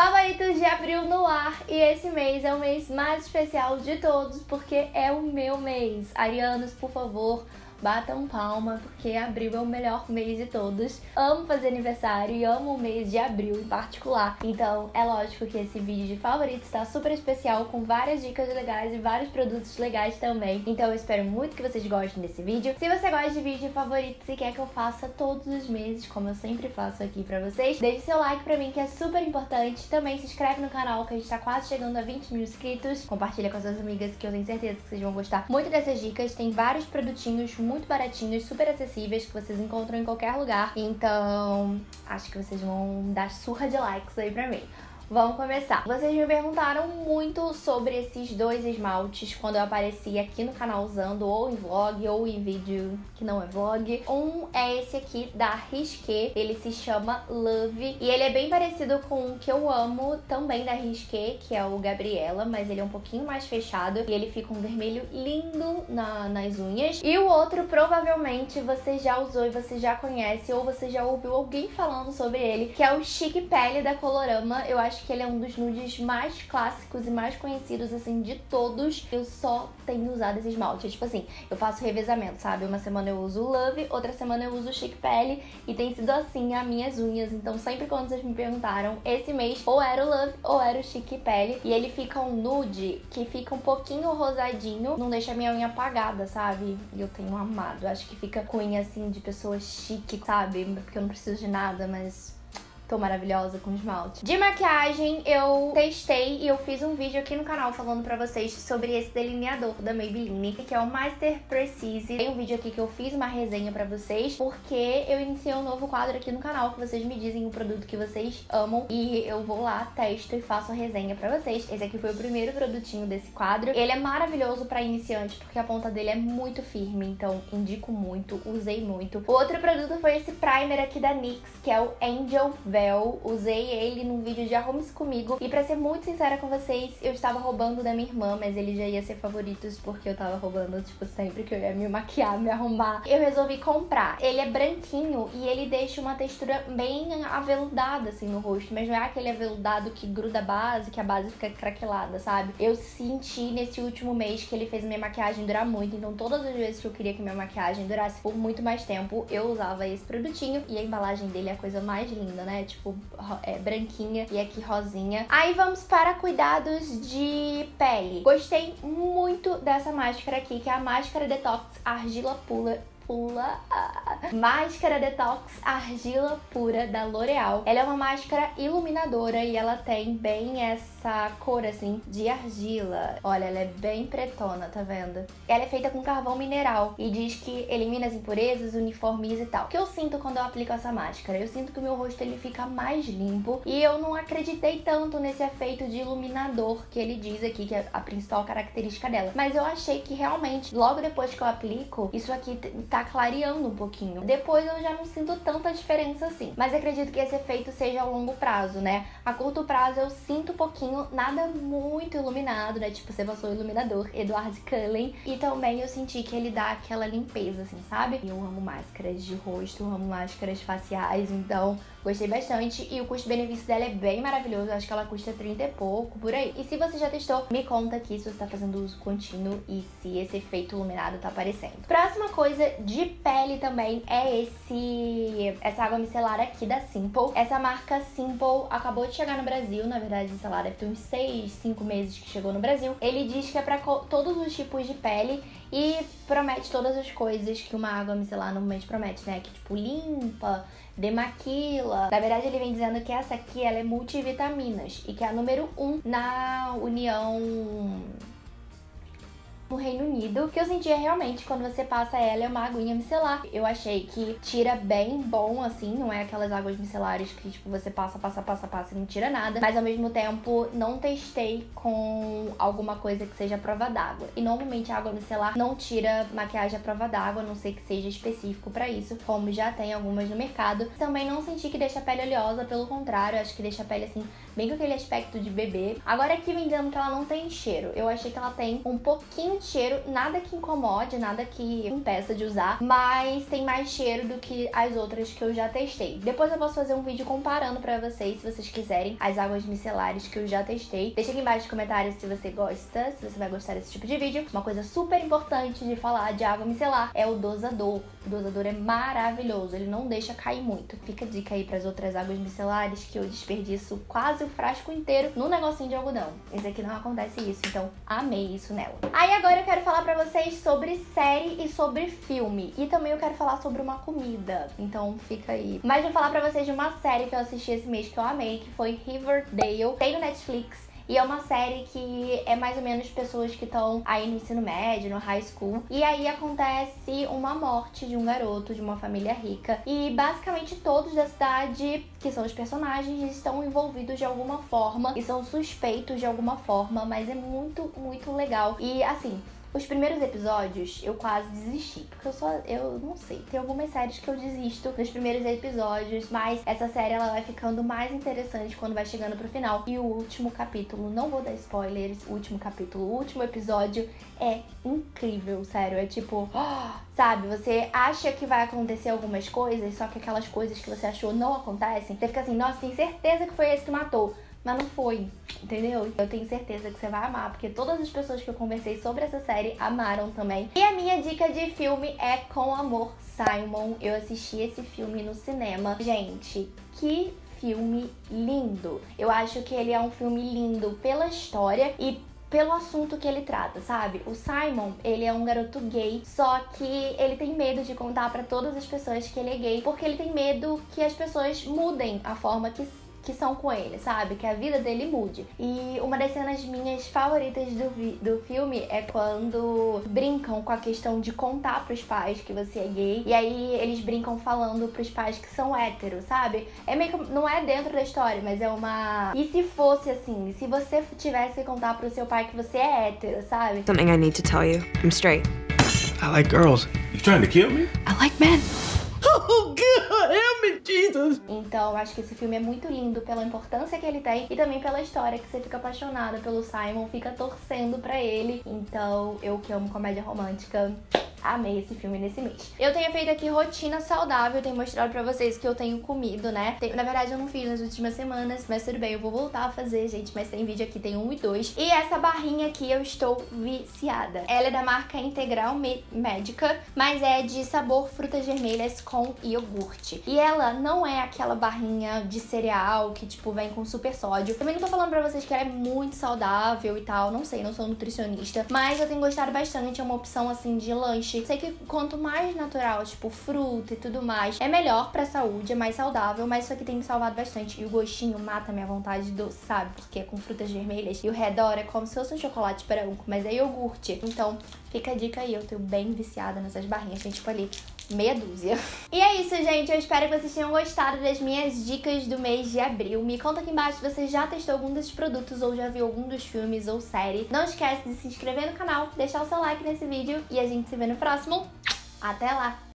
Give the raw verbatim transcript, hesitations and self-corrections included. Favoritos de abril no ar, e esse mês é o mês mais especial de todos porque é o meu mês. Arianos, por favor, batam palma porque abril é o melhor mês de todos. Amo fazer aniversário e amo o mês de abril em particular. Então é lógico que esse vídeo de favoritos tá super especial, com várias dicas legais e vários produtos legais também. Então eu espero muito que vocês gostem desse vídeo. Se você gosta de vídeo de favoritos e quer que eu faça todos os meses, como eu sempre faço aqui pra vocês, deixe seu like pra mim que é super importante. Também se inscreve no canal que a gente tá quase chegando a vinte mil inscritos. Compartilha com as suas amigas que eu tenho certeza que vocês vão gostar muito dessas dicas. Tem vários produtinhos muito muito baratinhos, super acessíveis, que vocês encontram em qualquer lugar. Então, acho que vocês vão dar surra de likes aí pra mim. Vamos começar. Vocês me perguntaram muito sobre esses dois esmaltes quando eu apareci aqui no canal usando, ou em vlog, ou em vídeo que não é vlog. Um é esse aqui da Risqué, ele se chama Love, e ele é bem parecido com o que eu amo também da Risqué, que é o Gabriela, mas ele é um pouquinho mais fechado, e ele fica um vermelho lindo na, nas unhas. E o outro, provavelmente, você já usou e você já conhece, ou você já ouviu alguém falando sobre ele, que é o Chic Pele da Colorama. Eu acho que ele é um dos nudes mais clássicos e mais conhecidos, assim, de todos. Eu só tenho usado esse esmalte. Tipo assim, eu faço revezamento, sabe? Uma semana eu uso o Love, outra semana eu uso o Chic Pele, e tem sido assim as minhas unhas. Então sempre quando vocês me perguntaram, esse mês ou era o Love ou era o Chic Pele. E ele fica um nude que fica um pouquinho rosadinho, não deixa a minha unha apagada, sabe? E eu tenho amado. Acho que fica com unha, assim, de pessoa chique, sabe? Porque eu não preciso de nada, mas... tô maravilhosa com esmalte. De maquiagem, eu testei e eu fiz um vídeo aqui no canal falando pra vocês sobre esse delineador da Maybelline, que é o Master Precise. Tem um vídeo aqui que eu fiz uma resenha pra vocês, porque eu iniciei um novo quadro aqui no canal, que vocês me dizem o produto que vocês amam, e eu vou lá, testo e faço a resenha pra vocês. Esse aqui foi o primeiro produtinho desse quadro. Ele é maravilhoso pra iniciante, porque a ponta dele é muito firme, então indico muito, usei muito. O outro produto foi esse primer aqui da nix, que é o Angel Vel. Usei ele num vídeo de arrumes comigo, e pra ser muito sincera com vocês, eu estava roubando da minha irmã, mas ele já ia ser favoritos porque eu tava roubando, tipo, sempre que eu ia me maquiar, me arrumar. Eu resolvi comprar. Ele é branquinho e ele deixa uma textura bem aveludada, assim, no rosto, mas não é aquele aveludado que gruda a base, que a base fica craquelada, sabe? Eu senti nesse último mês que ele fez minha maquiagem durar muito, então todas as vezes que eu queria que minha maquiagem durasse por muito mais tempo, eu usava esse produtinho, e a embalagem dele é a coisa mais linda, né? Tipo, é, branquinha e aqui rosinha. Aí vamos para cuidados de pele. Gostei muito dessa máscara aqui, que é a máscara detox argila pura. Pula. Máscara Detox Argila Pura da L'Oréal. Ela é uma máscara iluminadora e ela tem bem essa cor, assim, de argila. Olha, ela é bem pretona, tá vendo? Ela é feita com carvão mineral e diz que elimina as impurezas, uniformiza e tal. O que eu sinto quando eu aplico essa máscara? Eu sinto que o meu rosto, ele fica mais limpo, e eu não acreditei tanto nesse efeito de iluminador que ele diz aqui, que é a principal característica dela. Mas eu achei que realmente, logo depois que eu aplico, isso aqui tá clareando um pouquinho. Depois eu já não sinto tanta diferença assim, mas acredito que esse efeito seja a longo prazo, né? A curto prazo eu sinto um pouquinho, nada muito iluminado, né? Tipo, você passou o iluminador Edward Cullen, e também eu senti que ele dá aquela limpeza, assim, sabe? Eu amo máscaras de rosto, eu amo máscaras faciais, então gostei bastante, e o custo-benefício dela é bem maravilhoso. Eu acho que ela custa trinta e pouco, por aí. E se você já testou, me conta aqui se você tá fazendo uso contínuo e se esse efeito iluminado tá aparecendo. Próxima coisa de pele também é esse essa água micelar aqui da Simple. Essa marca Simple acabou de chegar no Brasil, na verdade, sei lá, deve ter uns seis, cinco meses que chegou no Brasil. Ele diz que é pra todos os tipos de pele e promete todas as coisas que uma água micelar normalmente promete, né? Que, tipo, limpa, demaquila. Na verdade, ele vem dizendo que essa aqui, ela é multivitaminas e que é a número um na União... no Reino Unido. O que eu sentia realmente quando você passa ela é uma aguinha micelar. Eu achei que tira bem bom, assim, não é aquelas águas micelares que, tipo, você passa, passa, passa, passa e não tira nada, mas ao mesmo tempo não testei com alguma coisa que seja prova d'água, e normalmente a água micelar não tira maquiagem à prova d'água, a não ser que seja específico pra isso, como já tem algumas no mercado. Também não senti que deixa a pele oleosa, pelo contrário, acho que deixa a pele, assim, bem com aquele aspecto de bebê. Agora aqui vem dizendo que ela não tem cheiro. Eu achei que ela tem um pouquinho de cheiro, nada que incomode, nada que impeça de usar, mas tem mais cheiro do que as outras que eu já testei. Depois eu posso fazer um vídeo comparando pra vocês, se vocês quiserem, as águas micelares que eu já testei. Deixa aqui embaixo nos comentários se você gosta, se você vai gostar desse tipo de vídeo. Uma coisa super importante de falar de água micelar é o dosador. O dosador é maravilhoso, ele não deixa cair muito. Fica a dica aí pras outras águas micelares que eu desperdiço quase o frasco inteiro no negocinho de algodão. Esse aqui não acontece isso, então amei isso nela. Aí agora eu quero falar pra vocês sobre série e sobre filme. E também eu quero falar sobre uma comida, então fica aí. Mas vou falar pra vocês de uma série que eu assisti esse mês que eu amei, que foi Riverdale. Tem no Netflix. E é uma série que é mais ou menos pessoas que estão aí no ensino médio, no high school. E aí acontece uma morte de um garoto de uma família rica. E basicamente todos da cidade, que são os personagens, estão envolvidos de alguma forma. E são suspeitos de alguma forma, mas é muito, muito legal. E assim... Os primeiros episódios eu quase desisti, porque eu só, eu não sei, tem algumas séries que eu desisto nos primeiros episódios, mas essa série ela vai ficando mais interessante quando vai chegando pro final. E o último capítulo, não vou dar spoilers, o último capítulo, o último episódio é incrível, sério, é tipo... Sabe, você acha que vai acontecer algumas coisas, só que aquelas coisas que você achou não acontecem. Você fica assim, nossa, tem certeza que foi esse que matou. Mas não foi, entendeu? Eu tenho certeza que você vai amar, porque todas as pessoas que eu conversei sobre essa série amaram também. E a minha dica de filme é Com Amor, Simon. Eu assisti esse filme no cinema. Gente, que filme lindo! Eu acho que ele é um filme lindo pela história e pelo assunto que ele trata, sabe? O Simon, ele é um garoto gay, só que ele tem medo de contar pra todas as pessoas que ele é gay, porque ele tem medo que as pessoas mudem a forma que que são com ele, sabe? Que a vida dele mude. E uma das cenas minhas favoritas do, do filme é quando brincam com a questão de contar pros pais que você é gay, e aí eles brincam falando pros pais que são héteros, sabe? É meio que... não é dentro da história, mas é uma... E se fosse assim? Se você tivesse que contar pro seu pai que você é hétero, sabe? Something I need to tell you. I'm straight. I like girls. You trying to kill me? I like men. Oh, God, help me, Jesus. Então, acho que esse filme é muito lindo pela importância que ele tem e também pela história, que você fica apaixonada pelo Simon, fica torcendo pra ele. Então, eu que amo comédia romântica, amei esse filme nesse mês. Eu tenho feito aqui rotina saudável, tenho mostrado pra vocês que eu tenho comido, né? Tem, na verdade, eu não fiz nas últimas semanas, mas tudo bem, eu vou voltar a fazer, gente. Mas tem vídeo aqui, tem um e dois. E essa barrinha aqui eu estou viciada. Ela é da marca Integral M-Médica, mas é de sabor frutas vermelhas com iogurte. E ela não é aquela barrinha de cereal que, tipo, vem com super sódio. Também não tô falando pra vocês que ela é muito saudável e tal, não sei, não sou nutricionista. Mas eu tenho gostado bastante, é uma opção, assim, de lanche. Sei que quanto mais natural, tipo fruta e tudo mais, é melhor pra saúde, é mais saudável, mas isso aqui tem me salvado bastante. E o gostinho mata a minha vontade de doce, sabe? Porque é com frutas vermelhas. E o redor é como se fosse um chocolate branco, mas é iogurte. Então fica a dica aí, eu tô bem viciada nessas barrinhas. Tem tipo ali meia dúzia. E é isso, gente. Eu espero que vocês tenham gostado das minhas dicas do mês de abril. Me conta aqui embaixo se você já testou algum desses produtos ou já viu algum dos filmes ou série. Não esquece de se inscrever no canal, deixar o seu like nesse vídeo e a gente se vê no próximo. Até lá!